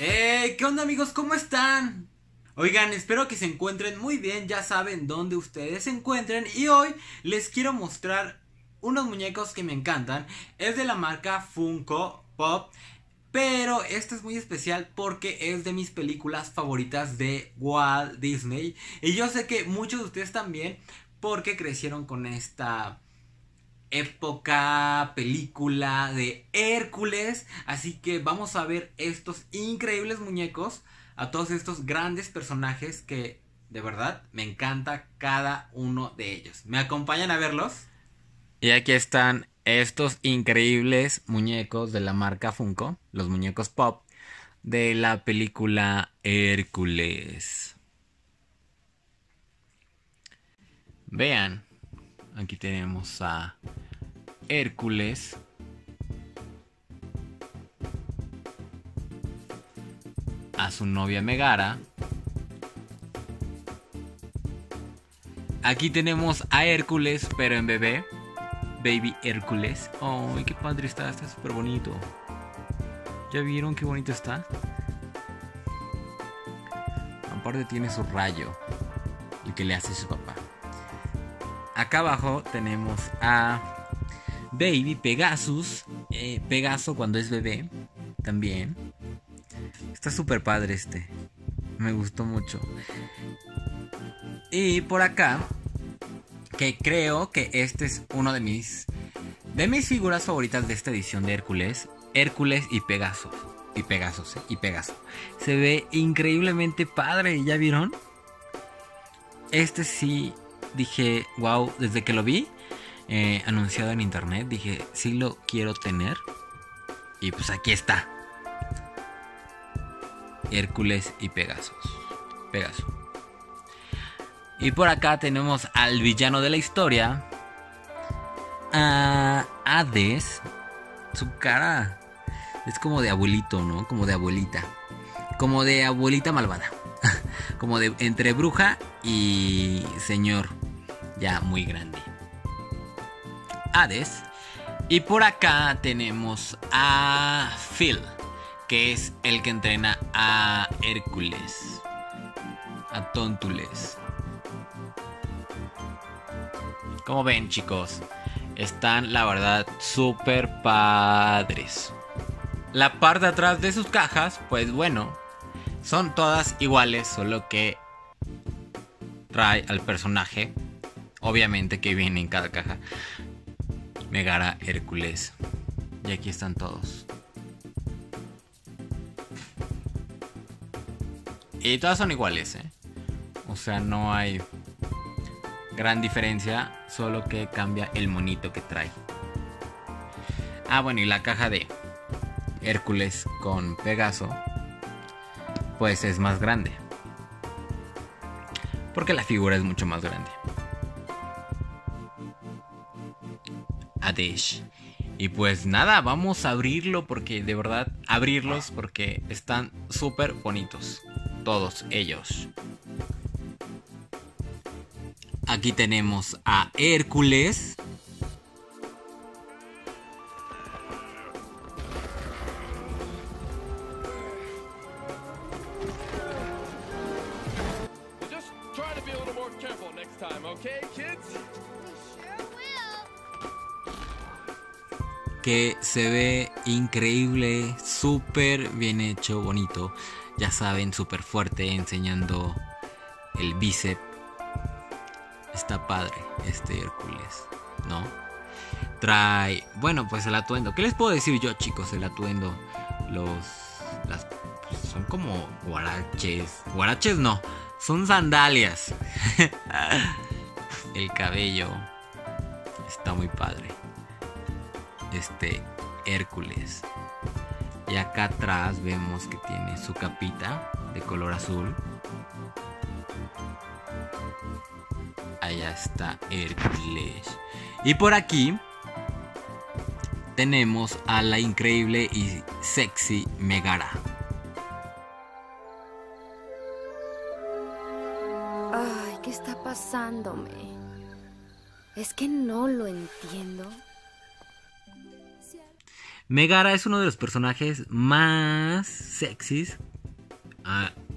¿Qué onda, amigos? ¿Cómo están? Oigan, espero que se encuentren muy bien, ya saben dónde ustedes se encuentren. Y hoy les quiero mostrar unos muñecos que me encantan. Es de la marca Funko Pop, pero este es muy especial porque es de mis películas favoritas de Walt Disney. Y yo sé que muchos de ustedes también, porque crecieron con esta época, película de Hércules. Así que vamos a ver estos increíbles muñecos, a todos estos grandes personajes que de verdad me encanta cada uno de ellos. ¿Me acompañan a verlos? Y aquí están estos increíbles muñecos de la marca Funko, los muñecos Pop de la película Hércules. Vean, aquí tenemos a Hércules. A su novia Megara. Aquí tenemos a Hércules, pero en bebé. Baby Hércules. ¡Ay, qué padre está! Está súper bonito. ¿Ya vieron qué bonito está? Aparte tiene su rayo, el que le hace su papá. Acá abajo tenemos a Baby Pegasus. Pegaso cuando es bebé. También. Está súper padre este. Me gustó mucho. Y por acá, que creo que este es uno de mis figuras favoritas de esta edición de Hércules. Hércules y Pegaso. Y Pegaso, sí, y Pegaso. Se ve increíblemente padre. ¿Ya vieron? Este sí. Dije, wow, desde que lo vi anunciado en internet, dije, sí lo quiero tener. Y pues aquí está. Hércules y Pegaso. Y por acá tenemos al villano de la historia, a Hades. Su cara es como de abuelito, ¿no? Como de abuelita. Como de abuelita malvada. Como de entre bruja y señor ya muy grande, Hades. Y por acá tenemos a Phil, que es el que entrena a Hércules, a Tontules. Como ven, chicos, están la verdad súper padres. La parte de atrás de sus cajas, pues bueno, son todas iguales, solo que trae al personaje, obviamente, que viene en cada caja. Megara, Hércules. Y aquí están todos. Y todas son iguales, ¿eh? O sea, no hay gran diferencia, solo que cambia el monito que trae. Ah, bueno, y la caja de Hércules con Pegaso, pues es más grande, porque la figura es mucho más grande. Hades. Y pues nada, vamos a abrirlo, porque de verdad, abrirlos, porque están súper bonitos todos ellos. Aquí tenemos a Hércules. Que se ve increíble, súper bien hecho, bonito. Ya saben, súper fuerte, enseñando el bíceps. Está padre este Hércules, ¿no? Trae, bueno, pues el atuendo. ¿Qué les puedo decir yo, chicos? El atuendo, pues son como guaraches. Guaraches no, son sandalias. El cabello está muy padre. Este Hércules. Y acá atrás vemos que tiene su capita de color azul. Allá está Hércules. Y por aquí tenemos a la increíble y sexy Megara. Ay, ¿qué está pasándome? Es que no lo entiendo. Megara es uno de los personajes más sexys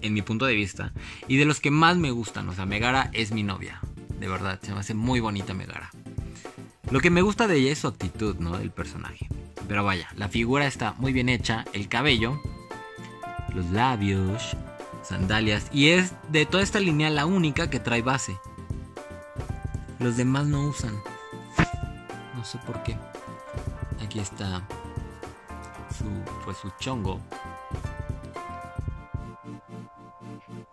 en mi punto de vista, y de los que más me gustan. O sea, Megara es mi novia, de verdad, se me hace muy bonita Megara. Lo que me gusta de ella es su actitud, ¿no?, del personaje. Pero vaya, la figura está muy bien hecha, el cabello, los labios, sandalias, y es de toda esta línea la única que trae base. Los demás no usan, no sé por qué. Aquí está su chongo.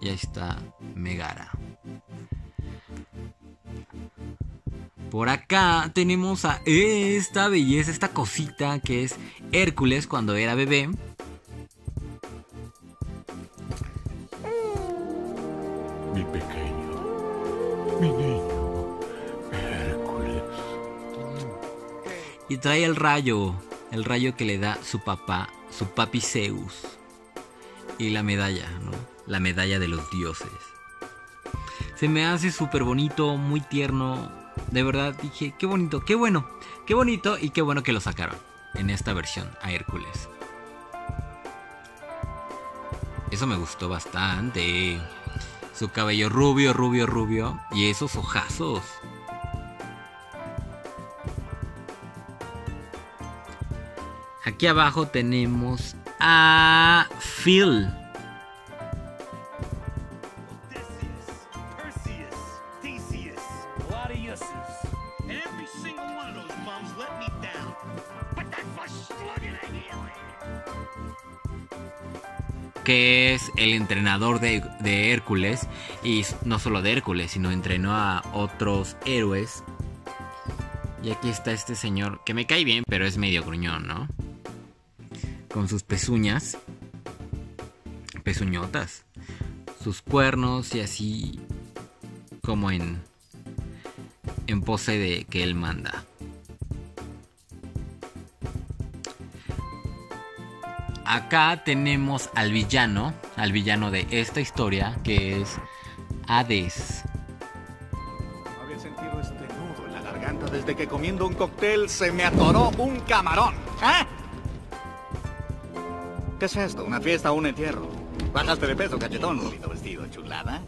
Y ahí está Megara. Por acá tenemos a esta belleza, esta cosita que es Hércules cuando era bebé. Mi pequeño, mi niño, Hércules. Y trae el rayo que le da su papá, su papi Zeus. Y la medalla, ¿no? La medalla de los dioses. Se me hace súper bonito, muy tierno. De verdad dije, qué bonito, qué bueno, qué bonito y qué bueno que lo sacaron en esta versión a Hércules. Eso me gustó bastante. Su cabello rubio, rubio, rubio. Y esos ojazos. Aquí abajo tenemos a Phil. Que es el entrenador de Hércules. Y no solo de Hércules, sino entrenó a otros héroes. Y aquí está este señor, que me cae bien, pero es medio gruñón, ¿no? Con sus pezuñas, pezuñotas, sus cuernos y así, como en pose de que él manda. Acá tenemos al villano de esta historia, que es Hades. Había sentido este nudo en la garganta desde que comiendo un cóctel se me atoró un camarón. ¿Eh? ¿Qué es esto? ¿Una fiesta o un entierro? Bajaste de peso, cachetón. Bonito vestido, chulada.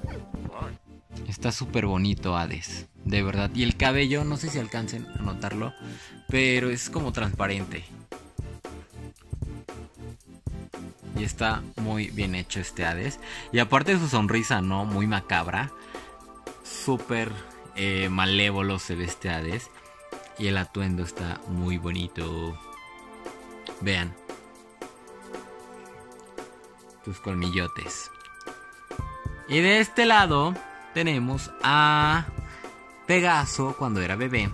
Está súper bonito Hades, de verdad. Y el cabello, no sé si alcancen a notarlo, pero es como transparente. Y está muy bien hecho este Hades. Y aparte de su sonrisa, ¿no? Muy macabra. Súper malévolo se ve este Hades. Y el atuendo está muy bonito. Vean. Sus colmillotes. Y de este lado tenemos a Pegaso cuando era bebé.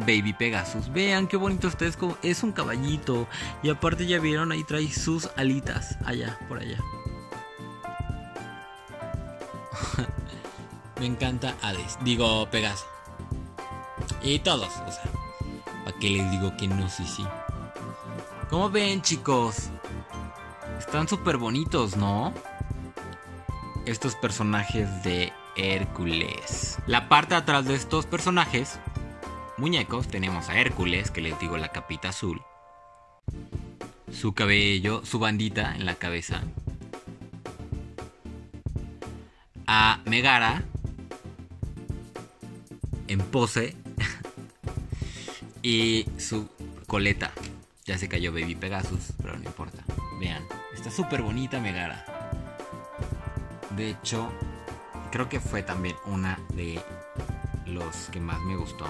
Baby Pegasus, vean qué bonito está, es un caballito. Y aparte ya vieron, ahí trae sus alitas, allá, por allá. Me encanta Hades, digo Pegaso. Y todos, o sea, ¿para qué les digo que no? Sí. ¿Cómo ven, chicos? Están súper bonitos, ¿no? Estos personajes de Hércules. La parte de atrás de estos personajes muñecos tenemos a Hércules, que les digo, la capita azul, su cabello, su bandita en la cabeza, a Megara en pose y su coleta. Ya se cayó Baby Pegasus, pero no importa. Vean, está súper bonita Megara. De hecho, creo que fue también una de los que más me gustó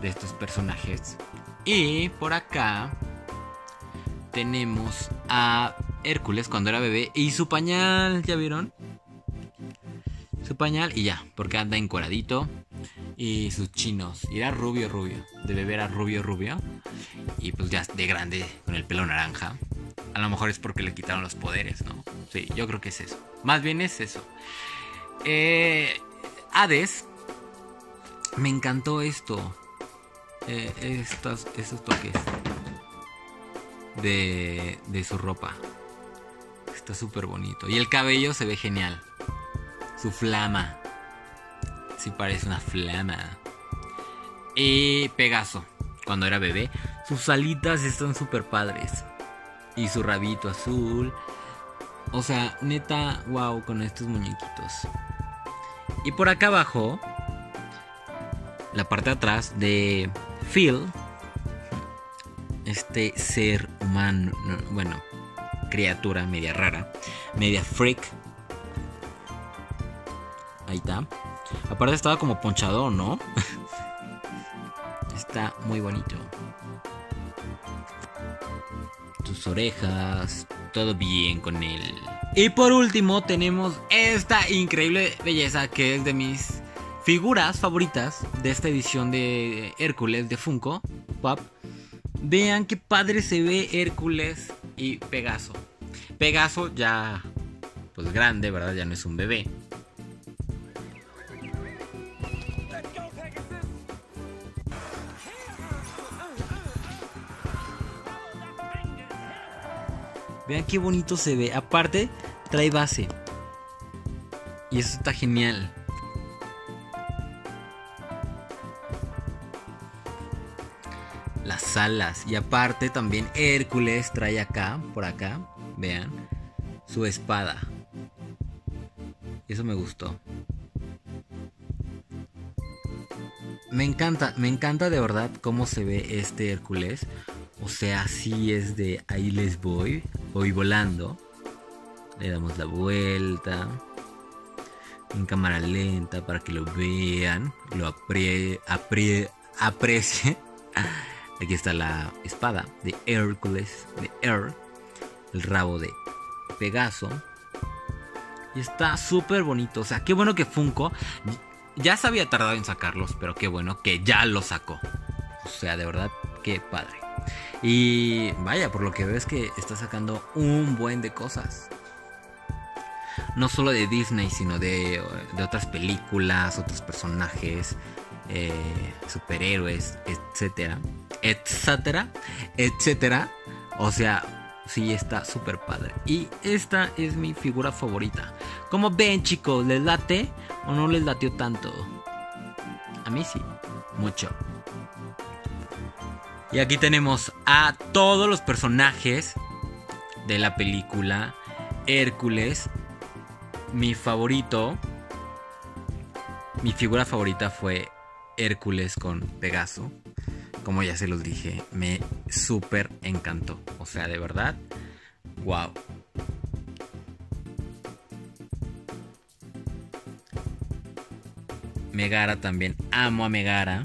de estos personajes. Y por acá tenemos a Hércules cuando era bebé y su pañal, ¿ya vieron? Su pañal y ya, porque anda encueradito. Y sus chinos, y era rubio, rubio. De bebé era rubio, rubio. Y pues ya de grande, con el pelo naranja. A lo mejor es porque le quitaron los poderes, ¿no? Sí, yo creo que es eso. Más bien es eso. Hades. Me encantó esto. Estos toques de su ropa. Está súper bonito. Y el cabello se ve genial. Su flama. Sí parece una flama. Pegaso, cuando era bebé, sus alitas están súper padres. Y su rabito azul. O sea, neta, wow, con estos muñequitos. Y por acá abajo, la parte de atrás de Phil, este ser humano, bueno, criatura media rara, media freak. Ahí está. Aparte estaba como ponchador, ¿no? Está muy bonito. Sus orejas, todo bien con él. Y por último tenemos esta increíble belleza que es de mis figuras favoritas de esta edición de Hércules de Funko Pop. Vean qué padre se ve Hércules y Pegaso. Pegaso ya pues grande, ¿verdad? Ya no es un bebé. Vean qué bonito se ve. Aparte, trae base. Y eso está genial. Las alas. Y aparte también Hércules trae acá, por acá, vean, su espada. Eso me gustó. Me encanta de verdad cómo se ve este Hércules. O sea, así es de ahí les voy. Voy volando. Le damos la vuelta. En cámara lenta para que lo vean. Lo aprecien. Aquí está la espada de Hércules. De Her. El rabo de Pegaso. Y está súper bonito. O sea, qué bueno que Funko. Ya se había tardado en sacarlos. Pero qué bueno que ya lo sacó. O sea, de verdad, qué padre. Y vaya, por lo que veo es que está sacando un buen de cosas. No solo de Disney, sino de otras películas, otros personajes, superhéroes, etcétera. Etcétera, etcétera. O sea, sí está súper padre. Y esta es mi figura favorita. Como ven, chicos, ¿les late o no les latió tanto? A mí sí, mucho. Y aquí tenemos a todos los personajes de la película Hércules. Mi favorito, mi figura favorita fue Hércules con Pegaso. Como ya se los dije, me súper encantó. O sea, de verdad, wow. Megara también, amo a Megara.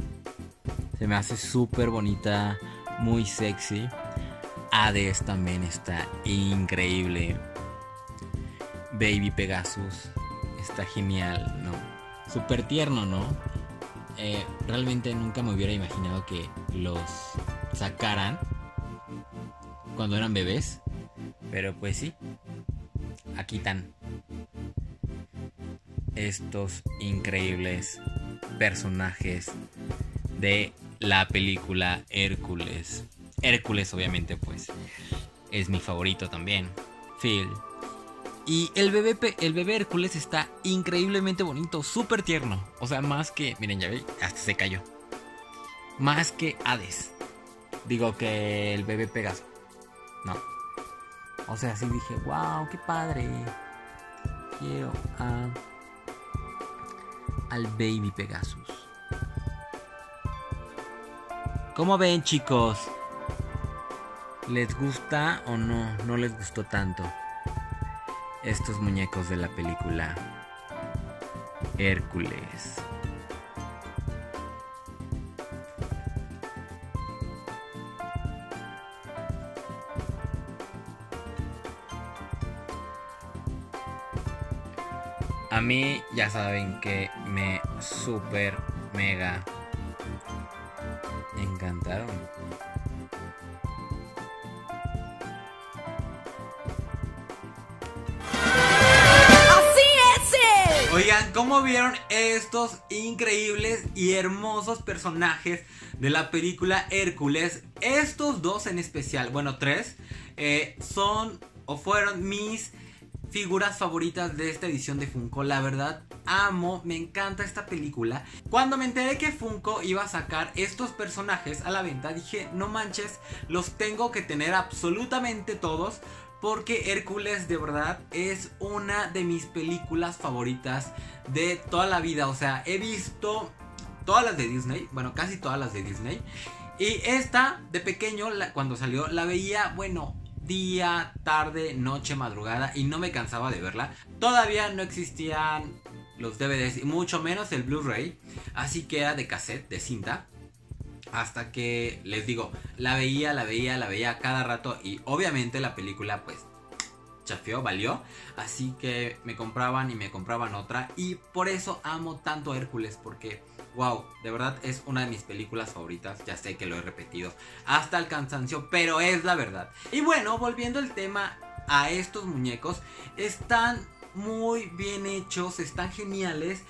Se me hace súper bonita, muy sexy. Hades también está increíble. Baby Pegasus está genial, ¿no? Súper tierno, ¿no? Realmente nunca me hubiera imaginado que los sacaran cuando eran bebés. Pero pues sí, aquí están estos increíbles personajes de la película Hércules. Hércules obviamente pues es mi favorito también. Phil. Y el bebé Hércules está increíblemente bonito. Súper tierno. O sea, más que... Miren, ya ve, hasta se cayó. Más que Hades. Digo que el bebé Pegaso. No. O sea, sí dije, wow, qué padre. Quiero al baby Pegasus. ¿Cómo ven, chicos? ¿Les gusta o no? No les gustó tanto estos muñecos de la película Hércules. A mí ya saben que me super mega encantaron. Así es. Oigan, ¿cómo vieron estos increíbles y hermosos personajes de la película Hércules? Estos dos en especial, bueno, tres, son o fueron mis figuras favoritas de esta edición de Funko. La verdad, amo, me encanta esta película. Cuando me enteré que Funko iba a sacar estos personajes a la venta, dije, no manches, los tengo que tener absolutamente todos, porque Hércules de verdad es una de mis películas favoritas de toda la vida. O sea, he visto todas las de Disney, bueno, casi todas las de Disney. Y esta, de pequeño, cuando salió, la veía, bueno, día, tarde, noche, madrugada, y no me cansaba de verla. Todavía no existían los DVDs, y mucho menos el Blu-ray, así que era de cassette, de cinta. Hasta que, les digo, la veía cada rato, y obviamente la película, pues, chafió, valió. Así que me compraban y me compraban otra, y por eso amo tanto a Hércules, porque... wow, de verdad es una de mis películas favoritas. Ya sé que lo he repetido hasta el cansancio, pero es la verdad. Y bueno, volviendo al tema, a estos muñecos, están muy bien hechos, están geniales.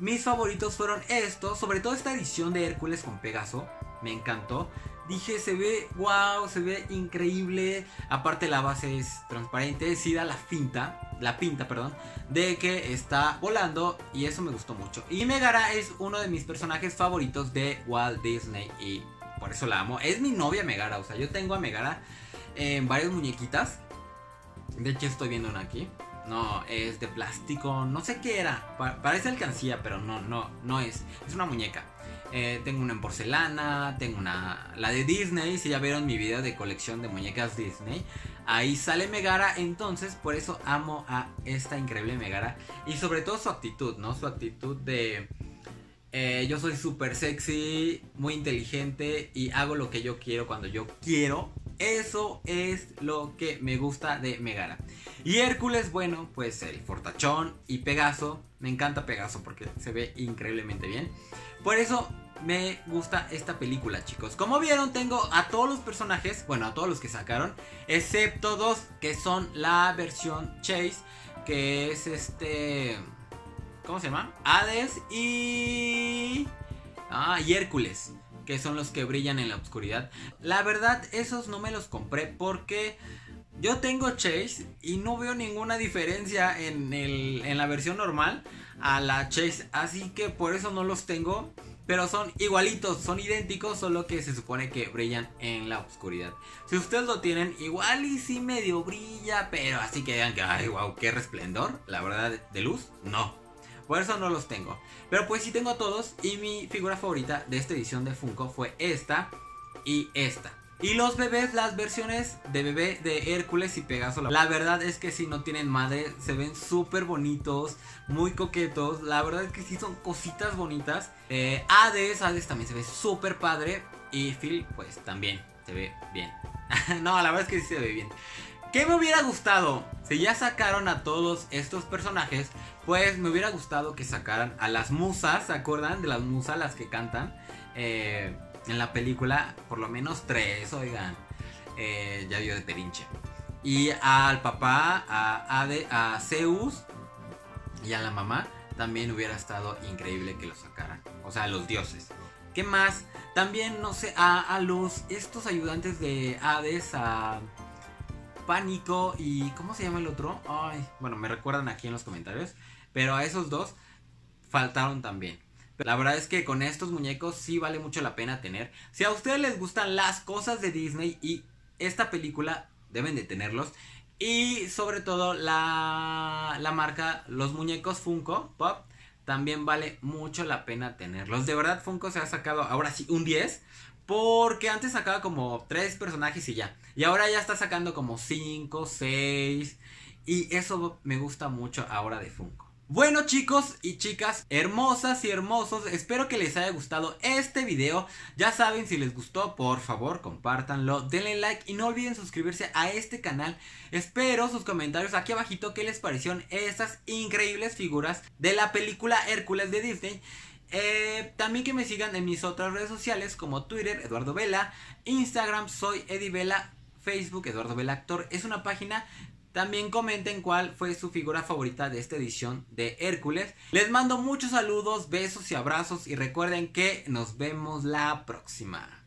Mis favoritos fueron estos, sobre todo esta edición de Hércules con Pegaso, me encantó. Dije, se ve wow, se ve increíble. Aparte la base es transparente, sí da la finta, la pinta de que está volando, y eso me gustó mucho. Y Megara es uno de mis personajes favoritos de Walt Disney, y por eso la amo. Es mi novia Megara, o sea, yo tengo a Megara en varias muñequitas. De hecho, estoy viendo una aquí. No, es de plástico, no sé qué era. Parece alcancía, pero no es. Es una muñeca. Tengo una en porcelana, tengo una... la de Disney, si ya vieron mi video de colección de muñecas Disney, ahí sale Megara. Entonces, por eso amo a esta increíble Megara. Y sobre todo su actitud, ¿no? Su actitud de... yo soy súper sexy, muy inteligente, y hago lo que yo quiero cuando yo quiero. Eso es lo que me gusta de Megara. Y Hércules, bueno, pues el fortachón, y Pegaso. Me encanta Pegaso porque se ve increíblemente bien. Por eso me gusta esta película, chicos. Como vieron, tengo a todos los personajes, bueno, a todos los que sacaron, excepto dos, que son la versión Chase, que es este... ¿cómo se llama? Hades y Hércules, que son los que brillan en la oscuridad. La verdad, esos no me los compré porque... yo tengo Chase y no veo ninguna diferencia en la versión normal a la Chase, así que por eso no los tengo. Pero son igualitos, son idénticos, solo que se supone que brillan en la oscuridad. Si ustedes lo tienen, igual y sí medio brilla, pero así que digan que ay, wow, qué resplendor, la verdad, de luz, no. Por eso no los tengo, pero pues sí tengo todos. Y mi figura favorita de esta edición de Funko fue esta y esta. Y los bebés, las versiones de bebé de Hércules y Pegaso, la verdad es que sí, no tienen madre. Se ven súper bonitos, muy coquetos. La verdad es que sí son cositas bonitas. Hades también se ve súper padre. Y Phil, pues también se ve bien. No, la verdad es que sí se ve bien. ¿Qué me hubiera gustado? Si ya sacaron a todos estos personajes, pues me hubiera gustado que sacaran a las musas. ¿Se acuerdan de las musas, las que cantan? En la película, por lo menos tres, oigan. Ya dio de perinche. Y al papá, a Zeus y a la mamá, también hubiera estado increíble que los sacaran. O sea, los dioses. ¿Qué más? También, no sé, a los... estos ayudantes de Hades, a Pánico y... ¿cómo se llama el otro? Ay, bueno, me recuerdan aquí en los comentarios. Pero a esos dos faltaron también. La verdad es que con estos muñecos sí vale mucho la pena tener. Si a ustedes les gustan las cosas de Disney y esta película, deben de tenerlos. Y sobre todo la marca, los muñecos Funko Pop, también vale mucho la pena tenerlos. De verdad, Funko se ha sacado ahora sí un 10, porque antes sacaba como 3 personajes y ya. Y ahora ya está sacando como 5, 6, y eso me gusta mucho ahora de Funko. Bueno, chicos y chicas, hermosas y hermosos, espero que les haya gustado este video. Ya saben, si les gustó, por favor, compártanlo, denle like y no olviden suscribirse a este canal. Espero sus comentarios aquí abajito, qué les parecieron estas increíbles figuras de la película Hércules de Disney. También que me sigan en mis otras redes sociales como Twitter, Eduardo Vela, Instagram, soy Eddie Vela, Facebook, Eduardo Vela Actor, es una página. También comenten cuál fue su figura favorita de esta edición de Hércules. Les mando muchos saludos, besos y abrazos, y recuerden que nos vemos la próxima.